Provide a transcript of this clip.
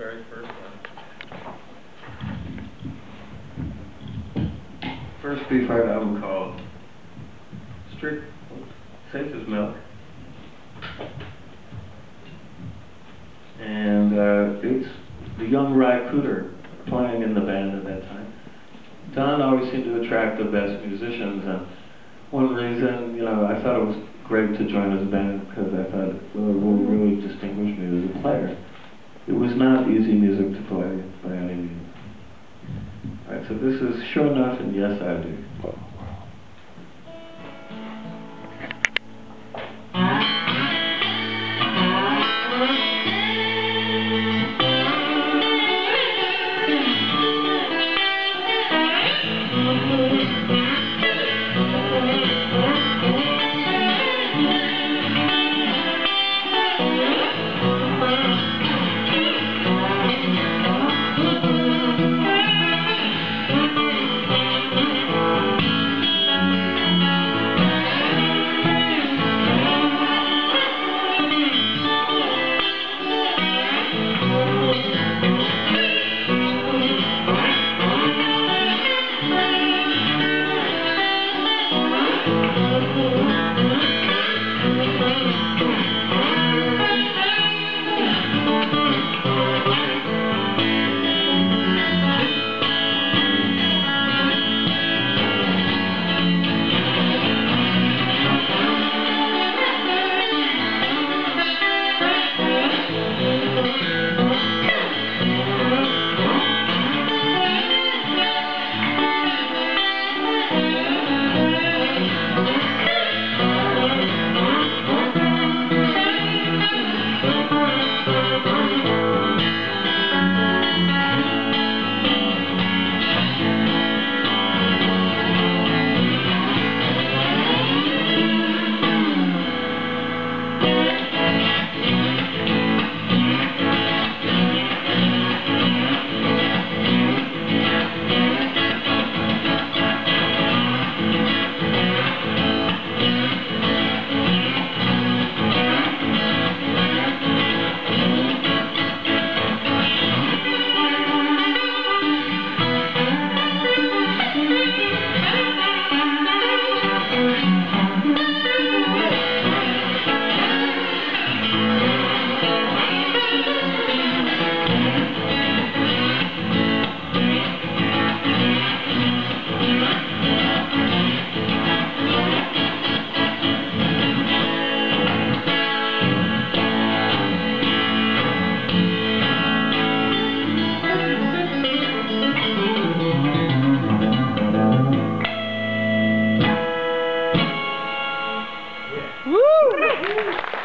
very first one. First Beefheart album called Safe as Milk. And it's the young Ry Cooder playing in the band at that time. Don always seemed to attract the best musicians, and one reason, you know, I thought it was great to join his band because I thought it would really distinguish me as a player. It was not easy music to play by any means. All right, so this is Sure 'Nuff, and Yes I Do. Woo!